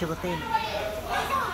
Chưa có tên.